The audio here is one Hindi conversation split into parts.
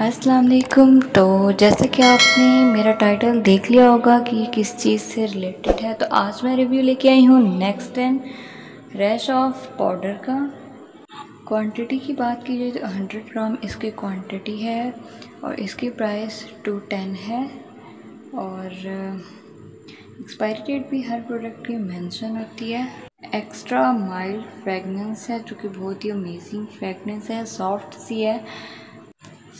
अस्सलाम वालेकुम। तो जैसे कि आपने मेरा टाइटल देख लिया होगा कि किस चीज़ से रिलेटेड है, तो आज मैं रिव्यू लेके आई हूँ नेक्स्टिन रैश ऑफ पाउडर का। क्वांटिटी की बात की जाए तो 100 ग्राम इसकी क्वांटिटी है और इसकी प्राइस 210 है और एक्सपायरी डेट भी हर प्रोडक्ट की मेंशन होती है। एक्स्ट्रा माइल्ड फ्रेगनेंस है जो कि बहुत ही अमेजिंग फ्रेगनेंस है, सॉफ्ट सी है,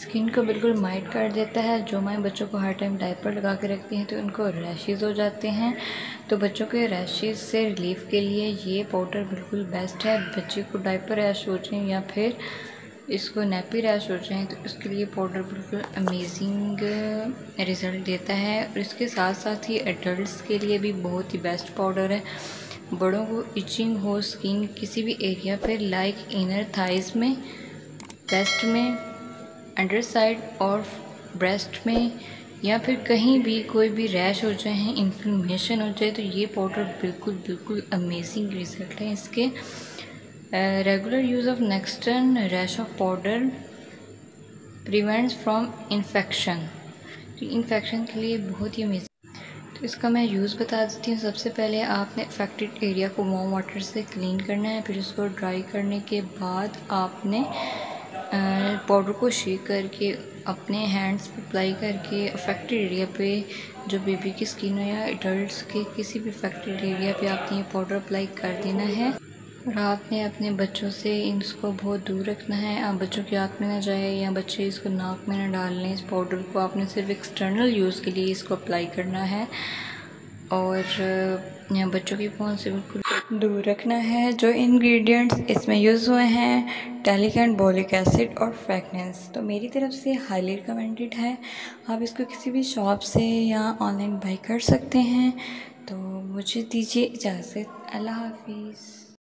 स्किन को बिल्कुल माइट कर देता है। जो हमारे बच्चों को हर टाइम डायपर लगा के रखते हैं तो उनको रैशेज़ हो जाते हैं, तो बच्चों के रैशेज़ से रिलीफ के लिए ये पाउडर बिल्कुल बेस्ट है। बच्चे को डायपर रैश हो जाए या फिर इसको नैपी रैश हो जाए तो उसके लिए पाउडर बिल्कुल अमेजिंग रिज़ल्ट देता है। और इसके साथ साथ ही एडल्ट्स के लिए भी बहुत ही बेस्ट पाउडर है। बड़ों को इचिंग हो स्किन किसी भी एरिया पर, लाइक इनर थाइज़ में, चेस्ट में, अंडर साइड और ब्रेस्ट में, या फिर कहीं भी कोई भी रैश हो जाए, इन्फ्लेमेशन हो जाए, तो ये पाउडर बिल्कुल अमेजिंग रिज़ल्ट है इसके। Regular use of Nextin rash off powder prevents from infection, तो इन्फेक्शन के लिए बहुत ही अमेजिंग। इसका मैं यूज़ बता देती हूँ। सबसे पहले आपने अफेक्टेड एरिया को वार्म वाटर से क्लीन करना है, फिर उसको ड्राई करने के बाद आपने पाउडर को शेक करके अपने हैंड्स पे अप्लाई करके अफेक्टेड एरिया पे, जो बेबी की स्किन हो या एडल्ट्स के किसी भी अफेक्टेड एरिया पे आपने ये पाउडर अप्लाई कर देना है। और आपने अपने बच्चों से इसको बहुत दूर रखना है। आप बच्चों की आँख में ना जाए या बच्चे इसको नाक में ना डाल लें। इस पाउडर को आपने सिर्फ एक्सटर्नल यूज़ के लिए इसको अप्लाई करना है और यहाँ बच्चों की पहुँच से बिल्कुल दूर रखना है। जो इंग्रेडिएंट्स इसमें यूज़ हुए हैं, टैलिक एंड बोलिक एसिड और फ्रेगनेंस, तो मेरी तरफ से हाईली रिकमेंडेड है। आप इसको किसी भी शॉप से या ऑनलाइन बाई कर सकते हैं। तो मुझे दीजिए इजाज़त। अल्लाह हाफिज़।